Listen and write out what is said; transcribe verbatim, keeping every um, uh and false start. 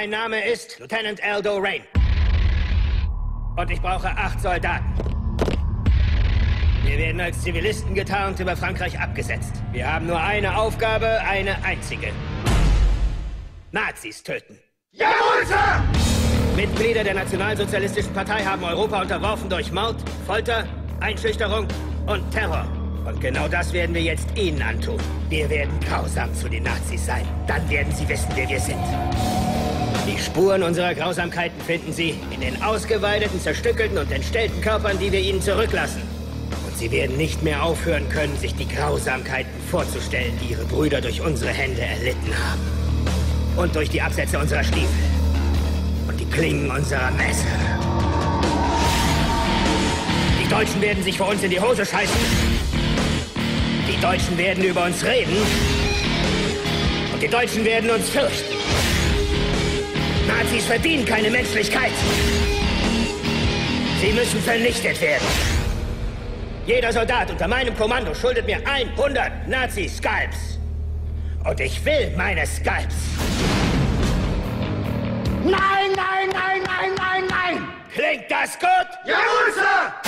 Mein Name ist Lieutenant Aldo Raine. Und ich brauche acht Soldaten. Wir werden als Zivilisten getarnt über Frankreich abgesetzt. Wir haben nur eine Aufgabe, eine einzige. Nazis töten. Jawohl, Sir! Mitglieder der Nationalsozialistischen Partei haben Europa unterworfen durch Mord, Folter, Einschüchterung und Terror. Und genau das werden wir jetzt Ihnen antun. Wir werden grausam zu den Nazis sein. Dann werden Sie wissen, wer wir sind. Die Spuren unserer Grausamkeiten finden Sie in den ausgeweideten, zerstückelten und entstellten Körpern, die wir Ihnen zurücklassen. Und Sie werden nicht mehr aufhören können, sich die Grausamkeiten vorzustellen, die Ihre Brüder durch unsere Hände erlitten haben. Und durch die Absätze unserer Stiefel. Und die Klingen unserer Messer. Die Deutschen werden sich vor uns in die Hose scheißen. Die Deutschen werden über uns reden. Und die Deutschen werden uns fürchten. Nazis verdienen keine Menschlichkeit. Sie müssen vernichtet werden. Jeder Soldat unter meinem Kommando schuldet mir hundert Nazi-Scalps. Und ich will meine Scalps. Nein, nein, nein, nein, nein, nein! Klingt das gut? Jawohl, Sir!